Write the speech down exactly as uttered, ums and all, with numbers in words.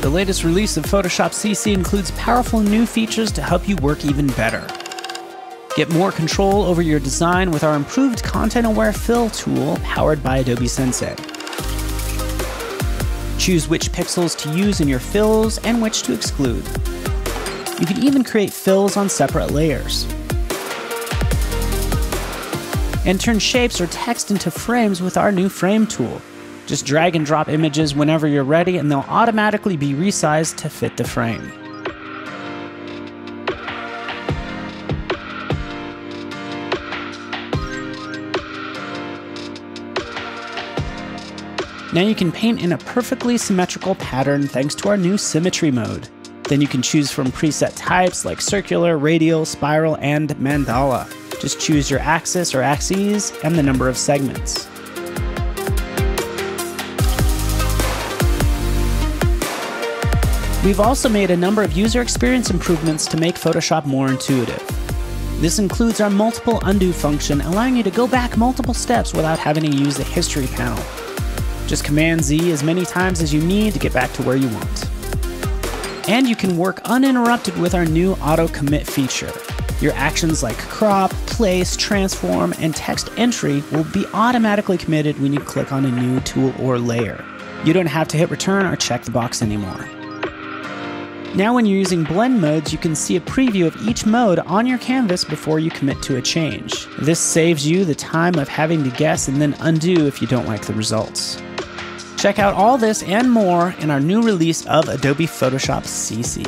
The latest release of Photoshop C C includes powerful new features to help you work even better. Get more control over your design with our improved content-aware fill tool powered by Adobe Sensei. Choose which pixels to use in your fills and which to exclude. You can even create fills on separate layers. And turn shapes or text into frames with our new frame tool. Just drag and drop images whenever you're ready and they'll automatically be resized to fit the frame. Now you can paint in a perfectly symmetrical pattern thanks to our new symmetry mode. Then you can choose from preset types like circular, radial, spiral, and mandala. Just choose your axis or axes and the number of segments. We've also made a number of user experience improvements to make Photoshop more intuitive. This includes our multiple undo function, allowing you to go back multiple steps without having to use the history panel. Just Command Z as many times as you need to get back to where you want. And you can work uninterrupted with our new auto commit feature. Your actions like crop, place, transform, and text entry will be automatically committed when you click on a new tool or layer. You don't have to hit return or check the box anymore. Now when you're using blend modes, you can see a preview of each mode on your canvas before you commit to a change. This saves you the time of having to guess and then undo if you don't like the results. Check out all this and more in our new release of Adobe Photoshop C C.